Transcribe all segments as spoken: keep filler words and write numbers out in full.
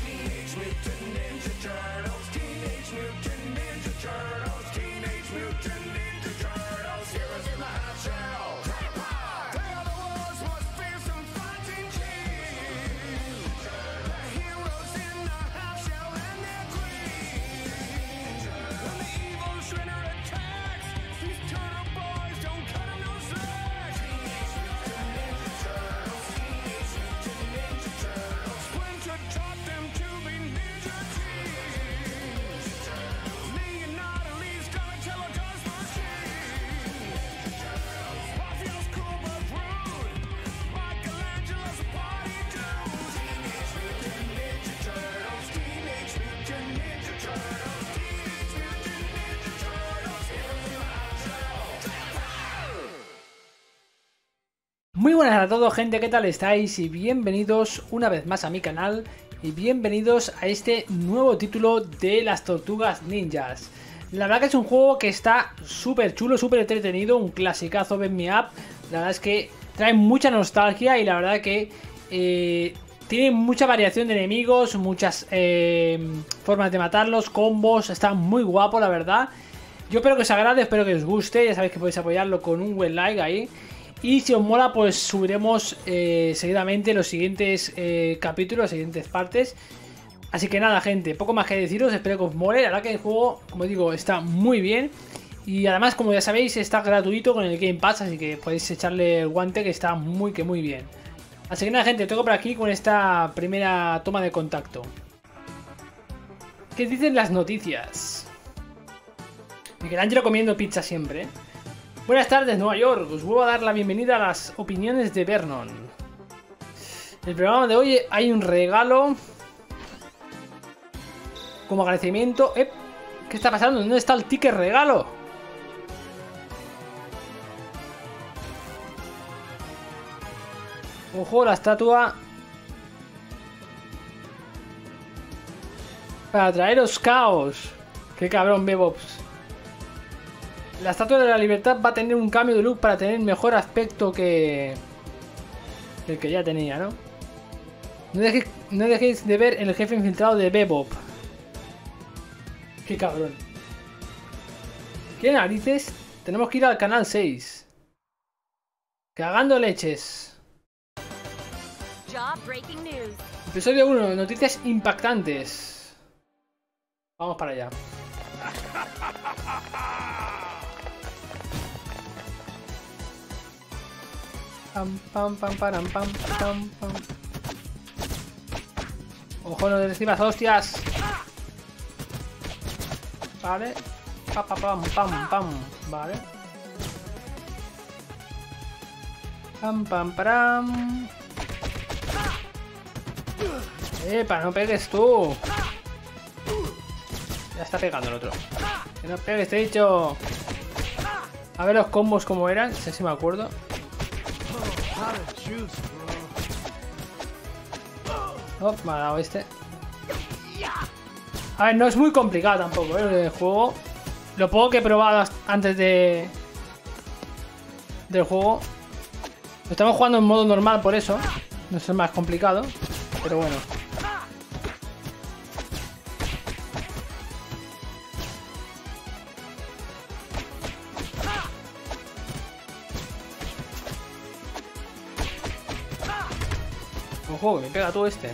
Teenage Mutant Ninja Turtles, Teenage Mutant Ninja Turtles, Teenage Mutant Ninja Turtles, heroes in the hot shell. They are the world's most fearsome fighting team. The heroes in the hot shell and their queen. When the evil Shredder attacks, these turtle boys don't cut him no slack. Teenage Mutant Ninja Turtles, Teenage Mutant Ninja Turtles, Splinter taught them to be ninja teens. Leonardo Lee's Donatello does machines. Raphael's cool but rude. Michelangelo's a party dude. Teenage Mutant Ninja Turtles, Teenage Mutant Ninja Turtles, Teenage Mutant Ninja Turtles, heroes in the hot shell. Muy buenas a todos, gente, ¿qué tal estáis? Y bienvenidos una vez más a mi canal y bienvenidos a este nuevo título de Las Tortugas Ninjas. La verdad que es un juego que está súper chulo, súper entretenido, un clasicazo beat 'em up. La verdad es que trae mucha nostalgia y la verdad que eh, tiene mucha variación de enemigos, muchas eh, formas de matarlos, combos, está muy guapo la verdad. Yo espero que os agrade, espero que os guste, ya sabéis que podéis apoyarlo con un buen like ahí. Y si os mola, pues subiremos eh, seguidamente los siguientes eh, capítulos, las siguientes partes. Así que nada, gente, poco más que deciros, espero que os mole. La verdad que el juego, como digo, está muy bien. Y además, como ya sabéis, está gratuito con el Game Pass, así que podéis echarle el guante que está muy que muy bien. Así que nada, gente, os tengo por aquí con esta primera toma de contacto. ¿Qué dicen las noticias? Michelangelo comiendo pizza siempre, ¿eh? Buenas tardes, Nueva York. Os vuelvo a dar la bienvenida a las opiniones de Vernon. En el programa de hoy hay un regalo como agradecimiento. ¿Eh? ¿Qué está pasando? ¿Dónde está el ticket regalo? Ojo, la estatua. Para traeros caos. Qué cabrón, Bebop. La Estatua de la Libertad va a tener un cambio de look para tener mejor aspecto que el que ya tenía, ¿no? No dejéis, no dejéis de ver el jefe infiltrado de Bebop. ¡Qué cabrón! ¡Qué narices! Tenemos que ir al canal seis. Cagando leches. Episodio uno. Noticias impactantes. Vamos para allá. Pam, pam, pam, pam, pam, pam, pam. Ojo, no recibas hostias. Vale. Pam, pam, pam, pam. Vale. Pam, pam, pam. Epa, no pegues tú. Ya está pegando el otro. Que no pegues, te he dicho. A ver los combos como eran, no sé si me acuerdo. Oh, me ha dado este. A ver, no es muy complicado tampoco, ¿eh? El juego. Lo poco que he probado antes de del juego. Lo estamos jugando en modo normal, por eso. No es el más complicado. Pero bueno. Ojo, me pega todo este.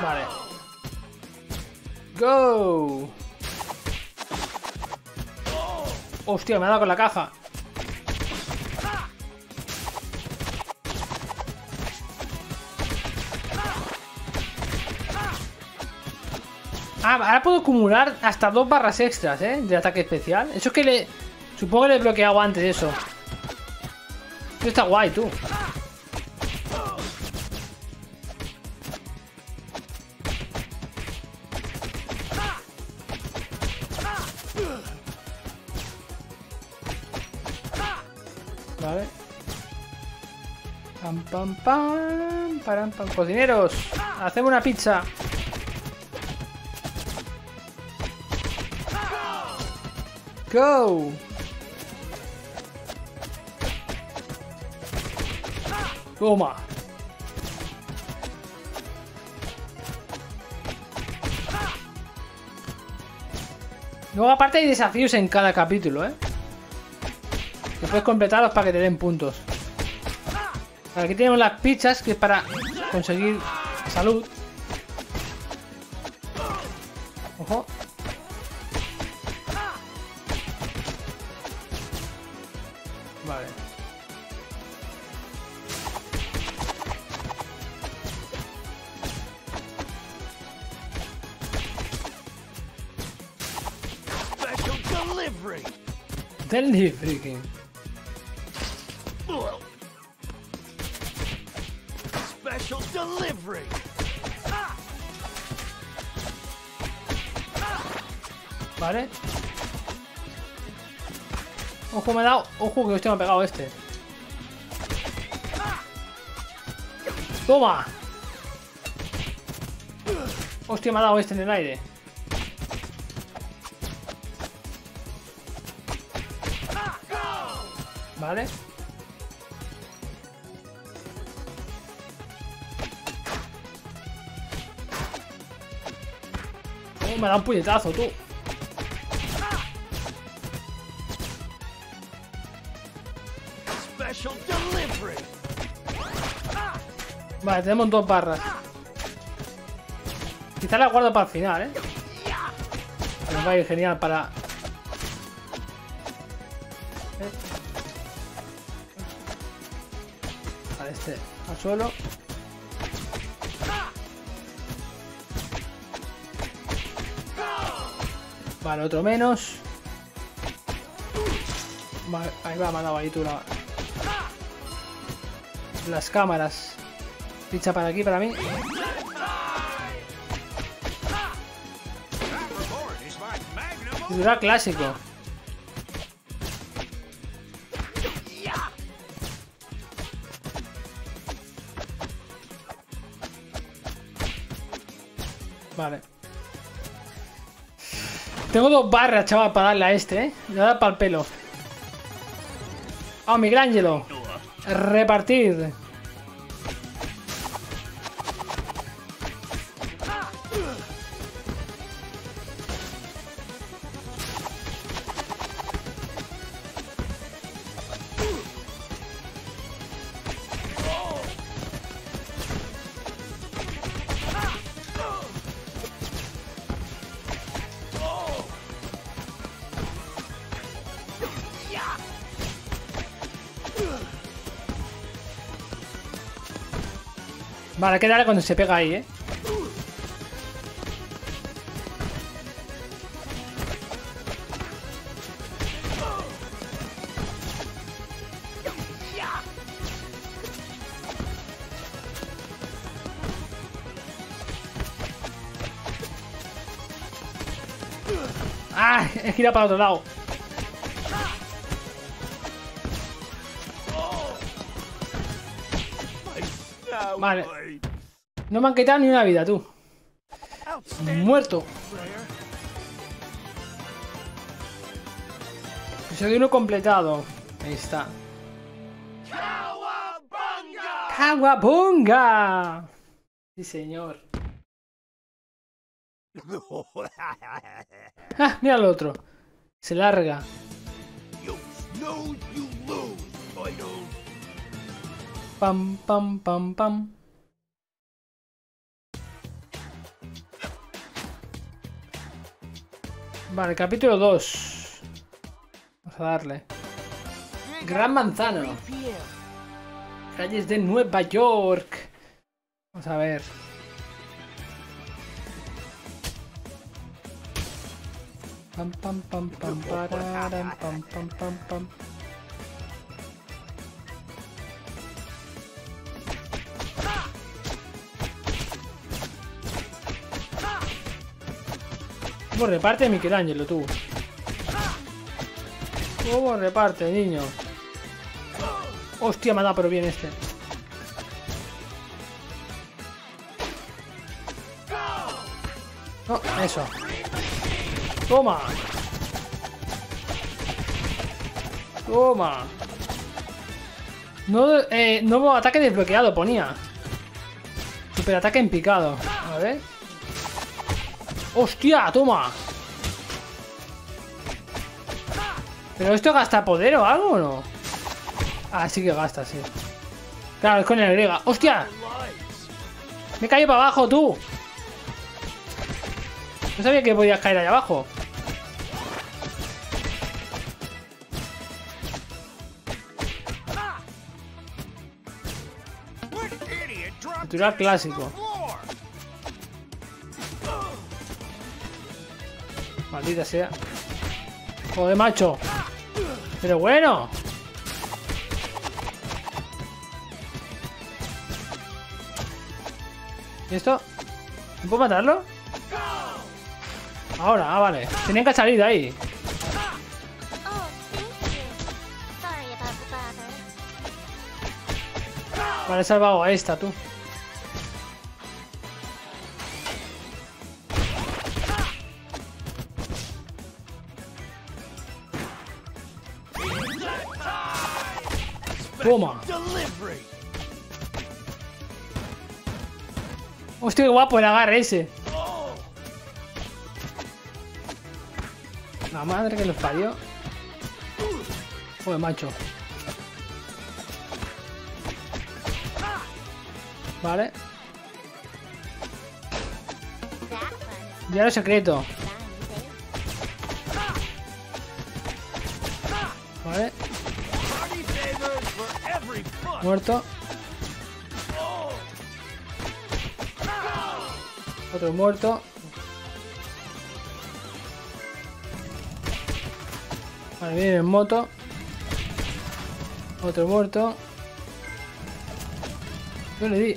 Vale. ¡Go! ¡Hostia, me ha dado con la caja! Ah, ahora puedo acumular hasta dos barras extras, ¿eh? De ataque especial. Eso es que le... Supongo que le he bloqueado antes eso. Esto está guay, tú. Vale. Pam, pam, pam, param, pam. Cocineros, hacemos una pizza. Go. Toma. Luego aparte hay desafíos en cada capítulo, ¿eh? Que puedes completarlos para que te den puntos. Aquí tenemos las pizzas, que es para conseguir salud. Ojo. Vale. Delivery. Delivery game. Special delivery. Vale. Ojo, me ha dado. Ojo, que hostia, me ha pegado este. Toma. Hostia, me ha dado este en el aire. Vale. Oh, me da un puñetazo, tú. Vale, tenemos dos barras. Quizá la guardo para el final, ¿eh? Nos va a ir genial para... Vale, este al suelo. Vale, otro menos. Vale, ahí va, me ha dado ahí tú la... las cámaras. Ficha para aquí, para mí. Titular clásico. Vale. Tengo dos barras, chaval, para darle a este, ¿eh? Le voy a dar para el pelo. ¡Ah, oh, Michelangelo! Repartir. Vale, hay que darle cuando se pega ahí, ¿eh? ¡Ah! He girado para el otro lado. Vale. No me han quitado ni una vida, tú. Muerto. Episodio uno completado. Ahí está. ¡Kawabunga! ¡Kawabunga! Sí, señor. Ah, mira el otro. Se larga. Pam, pam, pam, pam. Vale, capítulo dos. Vamos a darle. Gran Manzano. Calles de Nueva York. Vamos a ver. Pam, pam, pam, pam, pararam, pam, pam, pam, pam. ¿Cómo reparte Michelangelo, tú? ¿Cómo reparte, niño? Hostia, me ha dado pero bien este. No, eso. Toma. Toma. No, eh, nuevo ataque desbloqueado, ponía. Superataque en picado. A ver. ¡Hostia! ¡Toma! ¿Pero esto gasta poder o algo o no? Ah, sí que gasta, sí. Claro, es con el griega. ¡Hostia! Me he caído para abajo, tú. No sabía que podías caer allá abajo. Natural clásico. Maldita sea. Joder, macho. Pero bueno. ¿Y esto? ¿Me puedo matarlo? Ahora, ah, vale. Tenían que salir de ahí. Vale, he salvado a esta, tú. Toma. Hostia, qué guapo el agarre ese. La madre que los parió. Joder, macho. Vale. Ya lo secreto. Vale. Muerto. Otro muerto. Vale, viene en moto. Otro muerto. Yo le di.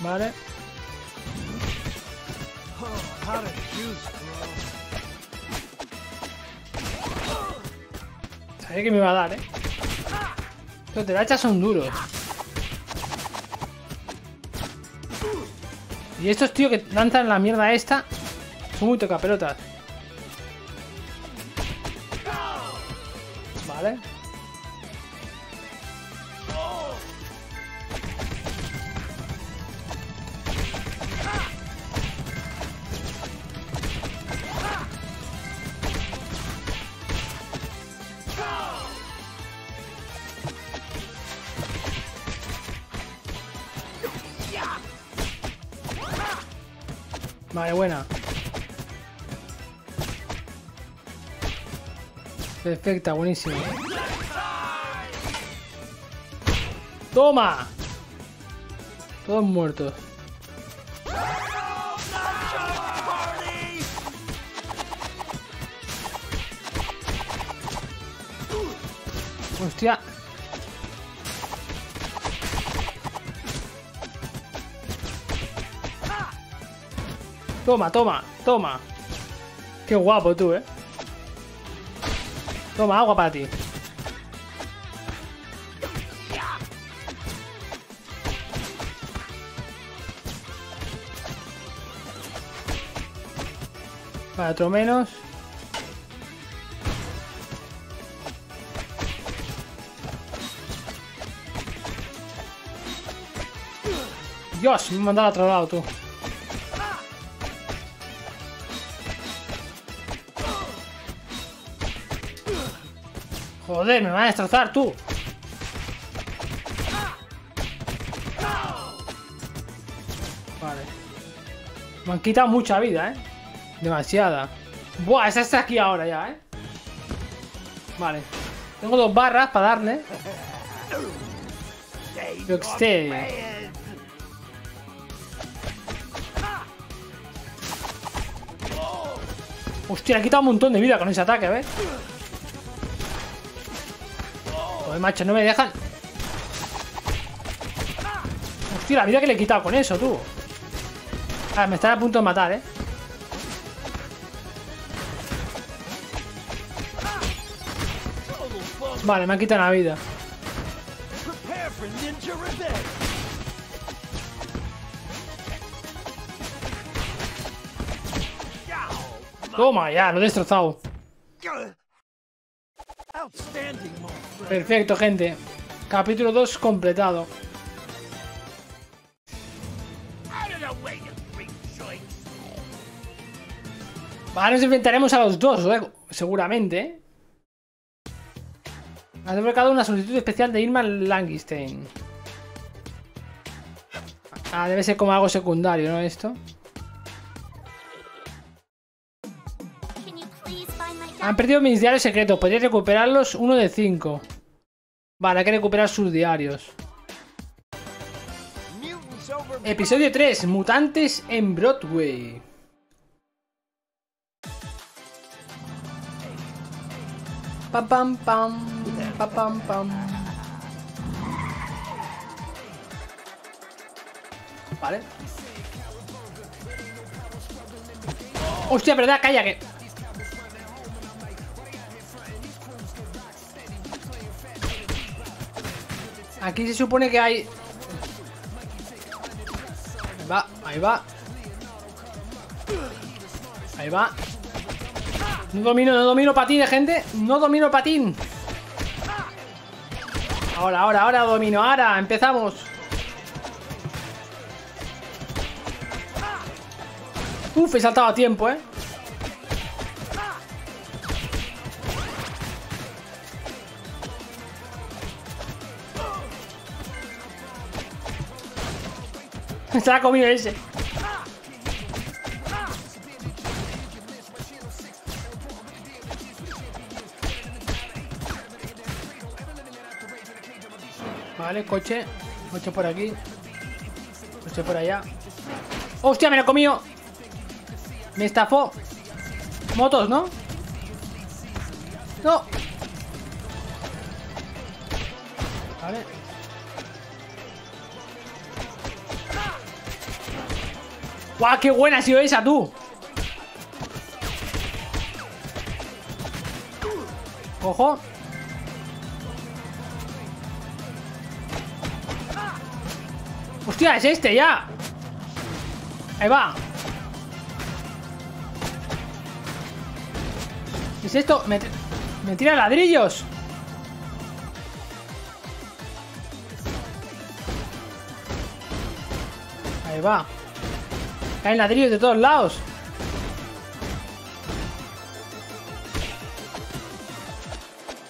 Vale. Sabía que me iba a dar, eh. Los de la hacha son duros. Y estos tíos que lanzan la mierda esta son muy tocapelotas. Vale. Vale, buena. Perfecta, buenísimo. ¡Toma! Todos muertos. ¡Hostia! Toma, toma, toma. Qué guapo tú, eh. Toma, agua para ti. Vale, otro menos. Dios, me he mandado al otro lado, tú. Joder, me van a destrozar, tú. Vale. Me han quitado mucha vida, eh. Demasiada. Buah, esa está aquí ahora ya, eh. Vale. Tengo dos barras para darle. Yo que esté. Hostia, le he quitado un montón de vida con ese ataque, ¿ves? Joder, macho, no me dejan. Hostia, la vida que le he quitado con eso, tú. Ah, me están a punto de matar, eh. Vale, me han quitado la vida. Toma, ya, lo he destrozado. Perfecto, gente. Capítulo dos completado. Ahora nos enfrentaremos a los dos, ¿eh? Seguramente. Has desbloqueado una solicitud especial de Irma Langstein. Ah, debe ser como algo secundario, ¿no? Esto. Han perdido mis diarios secretos. Podrías recuperarlos. Uno de cinco. Vale, hay que recuperar sus diarios. Episodio tres. Mutantes en Broadway. Pam, pam, pam. Pam, pam, pam. Vale. Hostia, verdad, calla que... Aquí se supone que hay... Ahí va, ahí va. Ahí va. No domino, no domino patín, gente. No domino patín. Ahora, ahora, ahora domino. Ahora, empezamos. Uf, he saltado a tiempo, eh. Se la ha comido ese. Vale, coche. Coche por aquí. Coche por allá. ¡Hostia, me lo he comido! Me estafó. Motos, ¿no? No. Vale. ¡Guau, qué buena ha sido esa, tú! ¡Ojo! ¡Hostia, es este ya! ¡Ahí va! ¿Qué es esto? ¡Me, me tira ladrillos! ¡Ahí va! Caen ladrillos de todos lados.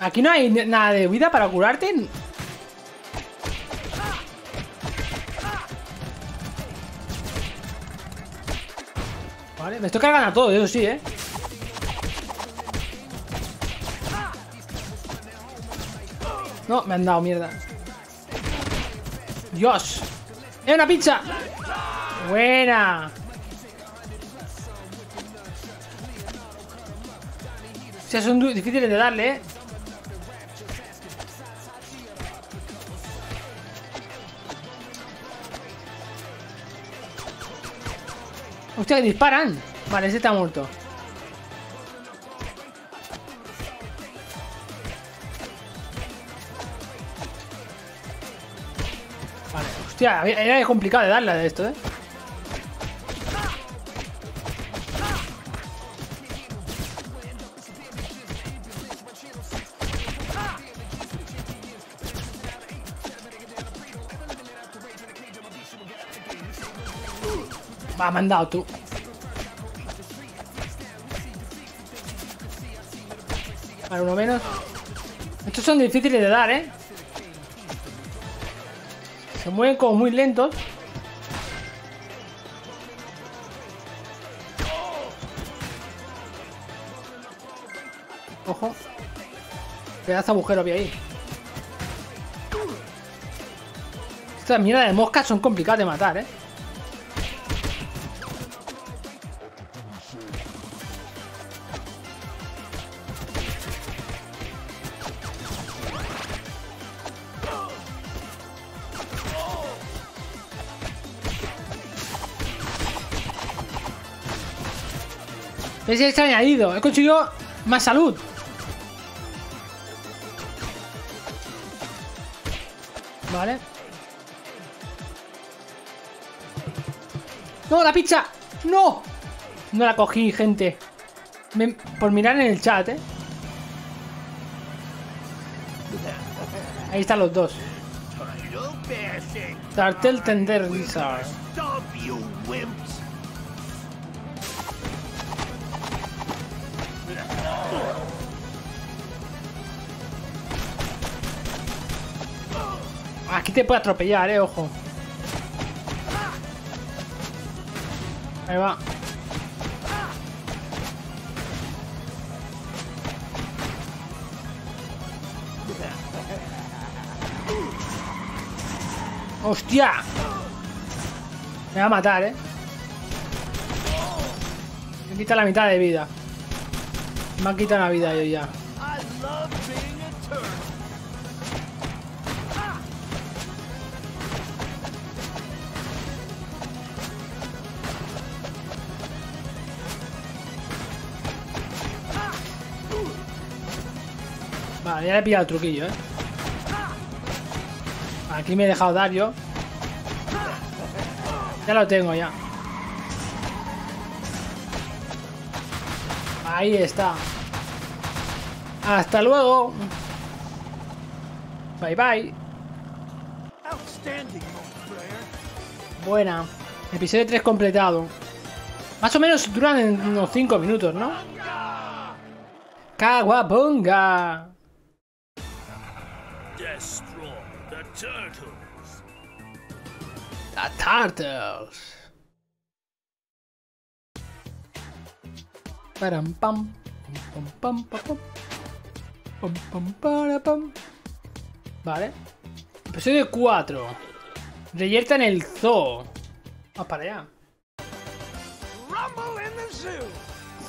Aquí no hay nada de vida para curarte. Vale, me estoy cargando a todos, eso sí, eh. No, me han dado mierda. Dios. ¡Es una pizza! ¡Buena! O sea, son difíciles de darle, ¿eh? Hostia, que disparan. Vale, ese está muerto. Vale, hostia, era complicado de darle de esto, ¿eh? Va, me han dado tú. Vale, uno menos. Estos son difíciles de dar, ¿eh? Se mueven como muy lentos. Ojo. Pedazo de agujero había ahí. Estas mierdas de moscas son complicadas de matar, ¿eh? Ese está añadido. He conseguido más salud. Vale. ¡No, la pizza! ¡No! No la cogí, gente. Me... Por mirar en el chat, ¿eh? Ahí están los dos. Tartel Tender Lizard. Aquí te puede atropellar, eh, ojo. Ahí va. ¡Hostia! Me va a matar, ¿eh? Me quita la mitad de vida. Me ha quitado la vida yo ya. Vale, ya le he pillado el truquillo, ¿eh? Aquí me he dejado dar yo. Ya lo tengo ya. Ahí está. Hasta luego. Bye bye. Buena. Episodio tres completado. Más o menos duran unos cinco minutos, ¿no? Kawabunga. Turtles. The Turtles. Param pam pam pam pam pam pam para pam. Vale. Episodio cuatro. Reyerta en el zoo. Vamos para allá.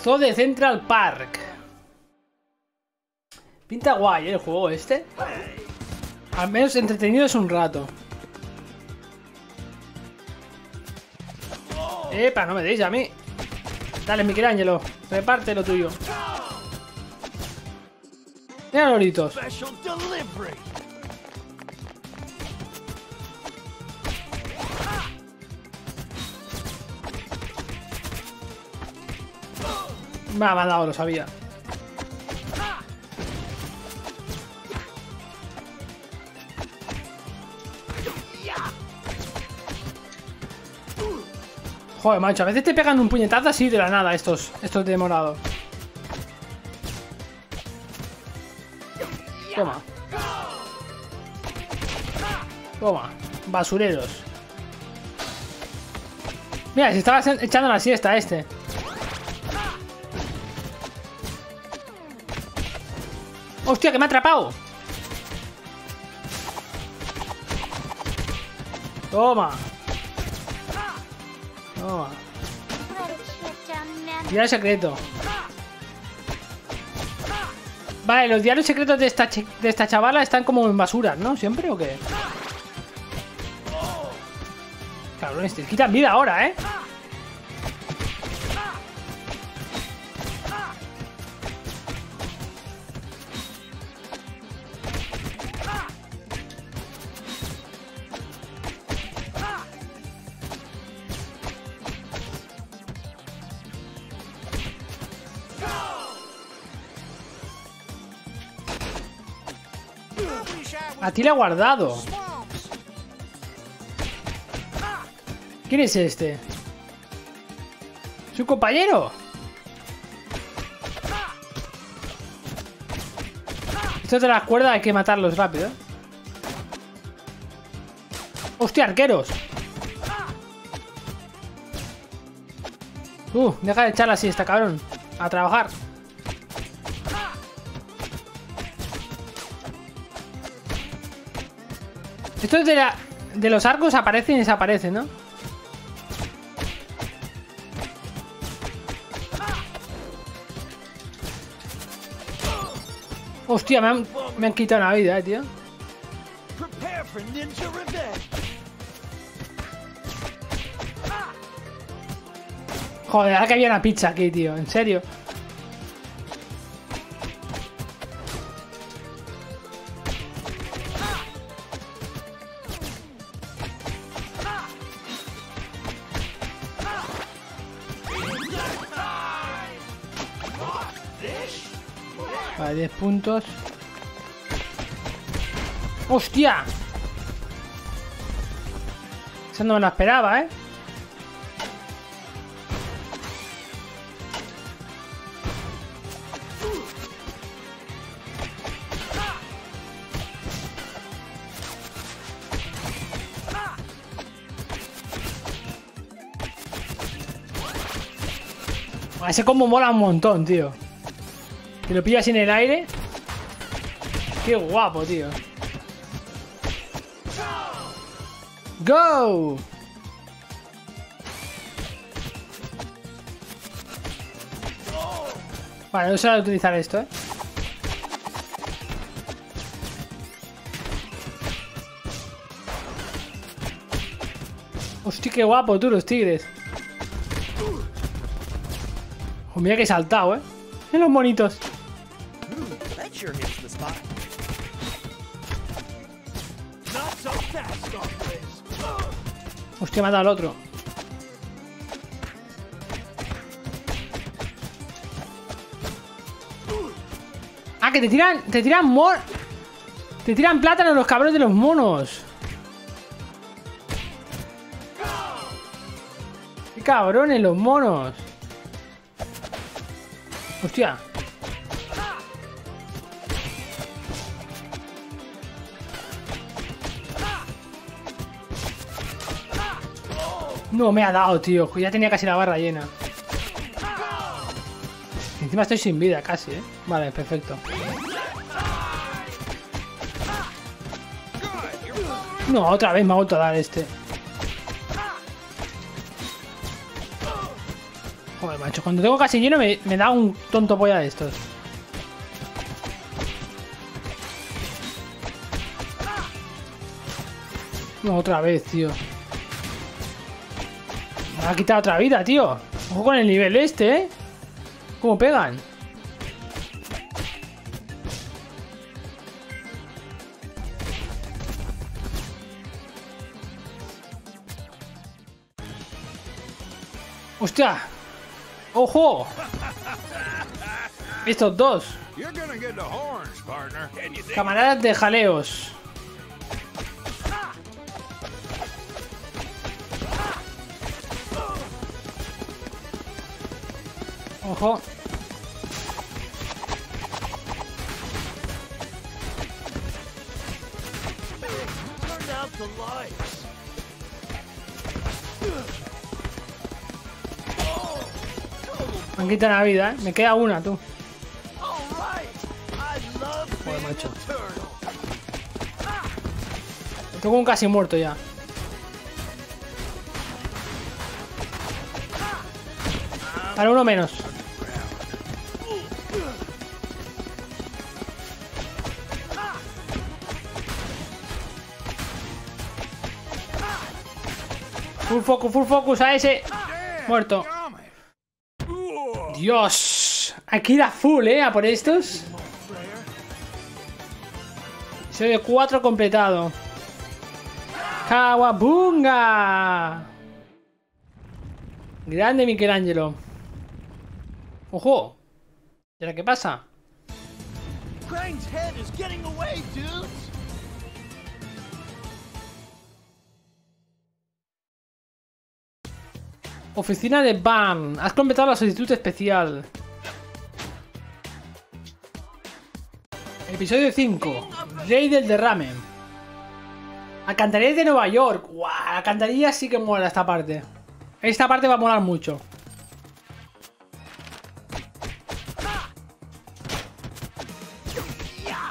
Zoo de Central Park. Pinta guay, ¿eh?, el juego este. Al menos entretenido es un rato. Epa, no me deis a mí. Dale, Michelangelo, reparte lo tuyo. Mira los loritos. Me ha mandado, lo sabía. Joder, macho, a veces te pegan un puñetazo así de la nada estos, estos de morado. Toma. Toma, basureros. Mira, se estaba echando la siesta este. ¡Hostia, que me ha atrapado! Toma. Oh. Diario secreto. Vale, los diarios secretos de esta, de esta chavala están como en basuras, ¿no? ¿Siempre o qué? Cabrones, te quitan vida ahora, ¿eh? A ti le he guardado. ¿Quién es este? ¿Su compañero? Estos de las cuerdas hay que matarlos rápido. ¡Hostia, arqueros! Uh, deja de echarla así, esta cabrón. A trabajar. Estos de, la, de los arcos aparecen y desaparecen, ¿no? Hostia, me han, me han quitado una vida, eh, tío. Joder, ahora que había una pizza aquí, tío. En serio. diez puntos. ¡Hostia! Eso no me lo esperaba, ¿eh? Ese combo mola un montón, tío. Te lo pillas en el aire. Qué guapo, tío. ¡Go! Vale, no se va a utilizar esto, ¿eh? Hostia, qué guapo, tú, los tigres. Oh, mira que he saltado, ¿eh? Mira los monitos. Hostia, mata al otro. Ah, que te tiran, te tiran mor... Te tiran plátanos los cabrones de los monos. Qué cabrones los monos. Hostia. No me ha dado, tío. Ya tenía casi la barra llena. Encima estoy sin vida casi, ¿eh? Vale, perfecto. No, otra vez me ha vuelto a dar este. Joder, macho, cuando tengo casi lleno me, me da un tonto polla de estos. No, otra vez, tío. Me ha quitado otra vida, tío. Ojo con el nivel este, ¿eh? ¿Cómo pegan? ¡Hostia! ¡Ojo! Estos dos. Camaradas de jaleos. Ojo. Me han quitado la vida, ¿eh? Me queda una, tú. Joder, macho. Estoy como casi muerto ya. Para uno menos. Full focus, full focus a ese. Muerto. Dios, aquí da full, ¿eh? A por estos. Soy de cuatro completado. ¡Kawabunga! Grande Michelangelo. ¡Ojo! ¿Y ahora qué pasa? Oficina de B A M. Has completado la solicitud especial. Episodio cinco. Rey del derrame. Alcantarillas de Nueva York. ¡Guau! Alcantarillas sí que mola esta parte. Esta parte va a molar mucho.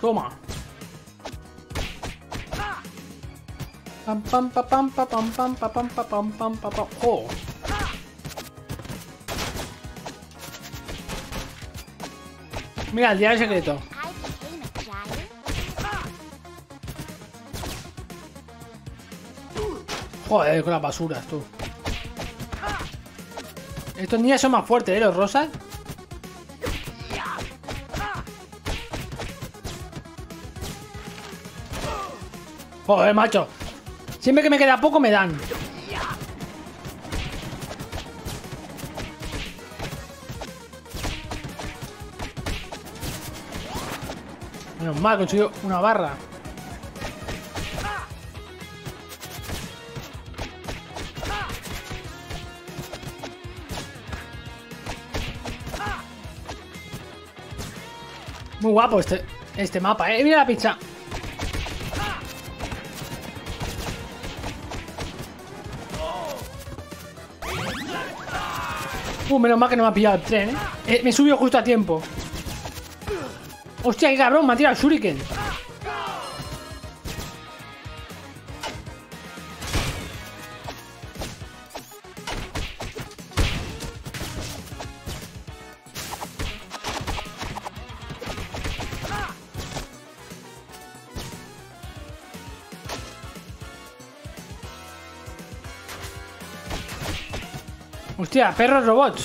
Toma. Pam pam pam pam pam pam pam pam pam pam. ¡Oh! Mira, el diario secreto. Joder, con las basuras, tú. Estos niños son más fuertes, ¿eh? Los rosas. Joder, macho. Siempre que me queda poco me dan. Menos mal, consiguió una barra. Muy guapo este, este mapa, eh. Mira la pizza. Uh, menos mal que no me ha pillado el tren, ¿eh? Eh, me subió justo a tiempo. Hostia, qué cabrón, me ha tirado el shuriken. Hostia, perros robots.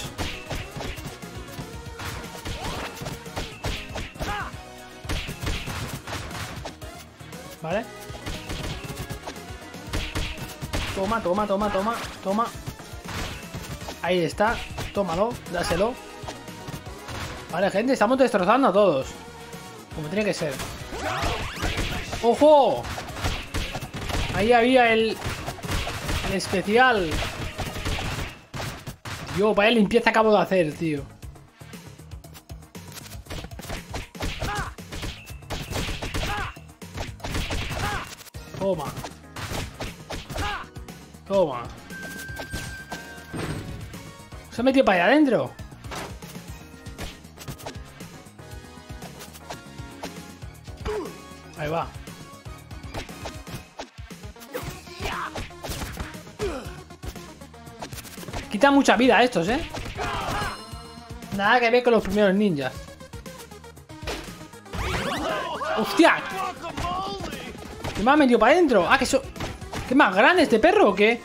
Vale. Toma, toma, toma, toma, toma. Ahí está. Tómalo, dáselo. Vale, gente, estamos destrozando a todos. Como tiene que ser. ¡Ojo! Ahí había el, el especial. Yo, vaya limpieza acabo de hacer, tío. Toma. Toma. ¿Se ha metido para allá adentro? Ahí va. Quita mucha vida estos, ¿eh? Nada que ver con los primeros ninjas. ¡Hostia! ¿Qué me ha metido para adentro? Ah, que eso... ¿Qué más grande este perro o qué?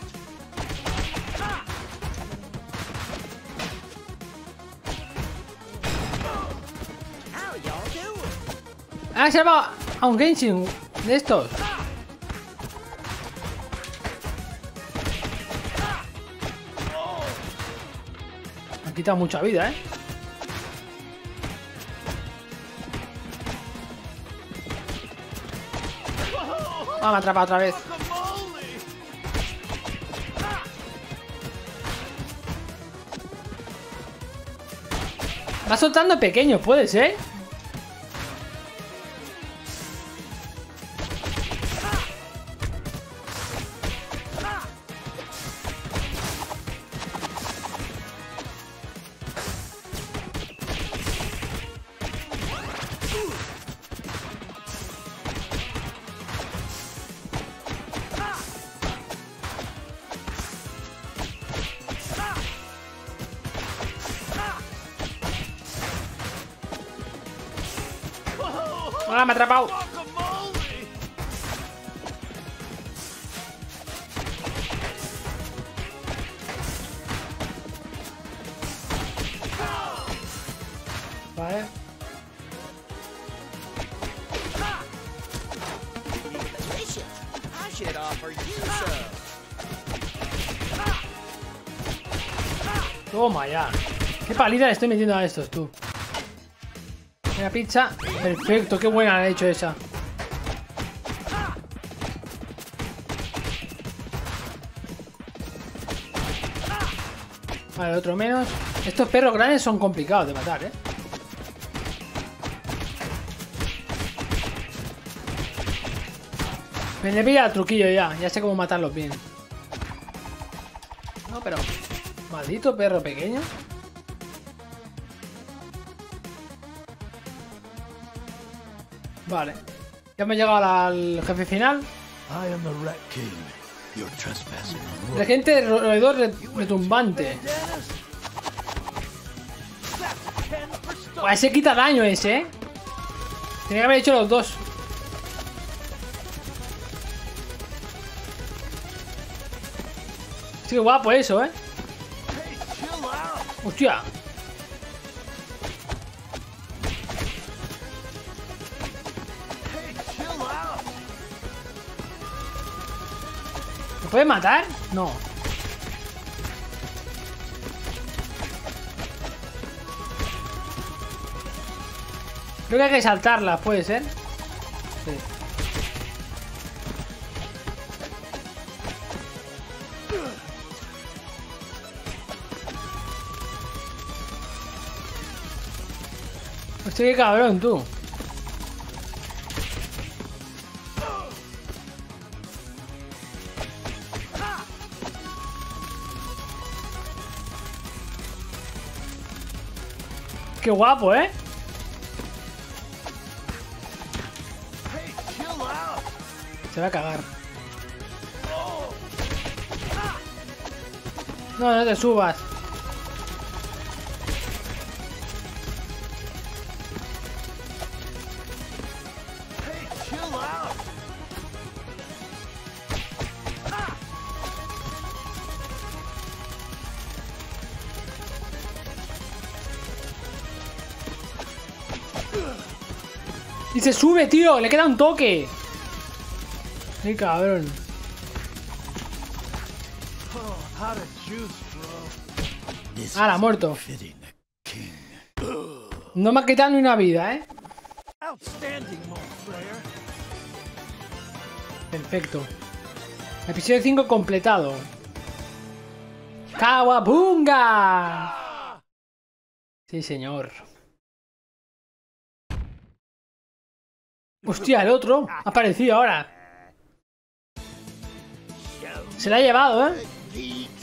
Ah, se llama a un Genshin de estos. Quita mucha vida, ¿eh? Ah, me atrapa otra vez. Va soltando pequeños, ¿puedes, eh? ¡Ah, me ha atrapado! Vale. Toma ya. Qué paliza le estoy metiendo a estos, tú. La pizza, perfecto, qué buena la he hecho esa. Vale, otro menos. Estos perros grandes son complicados de matar, ¿eh? Me le pilla el truquillo ya, ya sé cómo matarlos bien. No, pero... Maldito perro pequeño. Vale, ya me he llegado al jefe final. Regente roedor retumbante. Buah, ese quita daño ese, ¿eh? Tenía que haber hecho los dos. Sí, guapo eso, ¿eh? Hostia. ¿Puede matar? No. Creo que hay que saltarlas, ¿puede ser? Sí. Hostia, qué cabrón, tú. Qué guapo, ¿eh? Se va a cagar. No, no te subas. Y se sube, tío. Le queda un toque. ¡Qué cabrón! ¡Hala, muerto! No me ha quitado ni una vida, ¿eh? Perfecto. Episodio cinco completado. ¡Kawabunga! Sí, señor. ¡Hostia, el otro! ¡Ha aparecido ahora! Se la ha llevado, ¿eh?